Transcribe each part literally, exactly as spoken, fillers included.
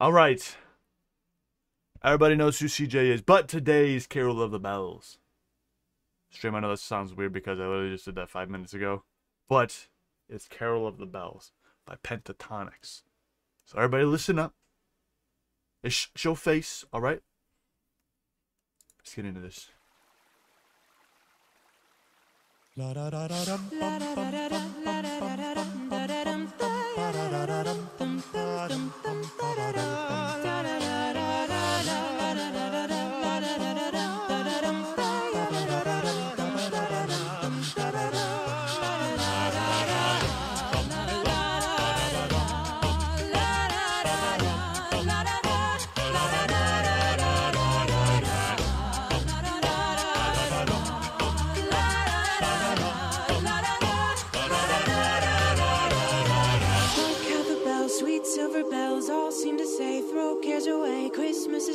All right. Everybody knows who C J is, but today's Carol of the Bells stream. I know this sounds weird because I literally just did that five minutes ago, but it's Carol of the Bells by Pentatonix. So everybody listen up. It's show face, all right? Let's get into this.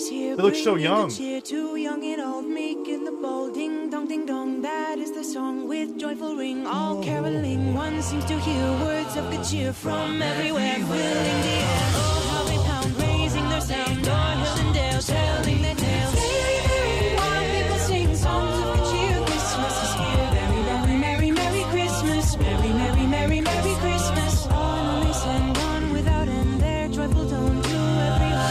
They look so young. Cheer, too young and old, meek in the bold, ding dong, ding dong. That is the song with joyful ring. All oh. Caroling, one seems to hear words of good cheer from everywhere, filling the air. Oh, how they pound, raising their sound. On hills and dales, telling their tales. Merry, merry, while people sing songs of good cheer. Christmas is here. Merry, merry, merry, merry Christmas. Merry, merry, merry, merry Christmas. On and they send on without end their joyful tone to everyone.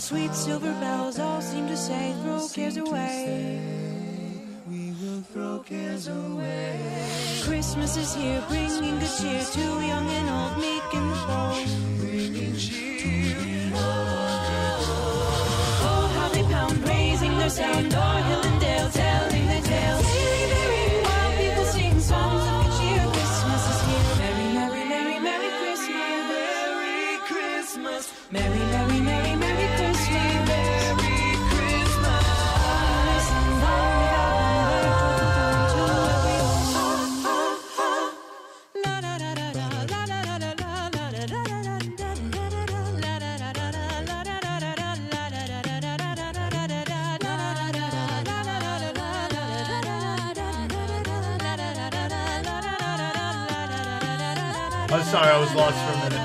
Sweet silver bells all seem to say, throw cares away. We will throw cares away. Christmas is here, bringing good cheer to young and old, meek and bold. Bringing cheer. Oh, how they pound, raising their sound, o'er hill and dale, telling their tales. Merry, merry, while people sing songs of good cheer. Christmas is here. Merry, merry, merry, merry Christmas. Merry Christmas. Merry, merry, merry. I'm sorry, I was lost for a minute.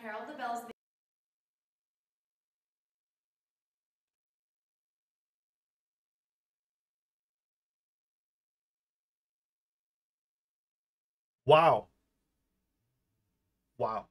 Carol of the Bells. Wow. Wow.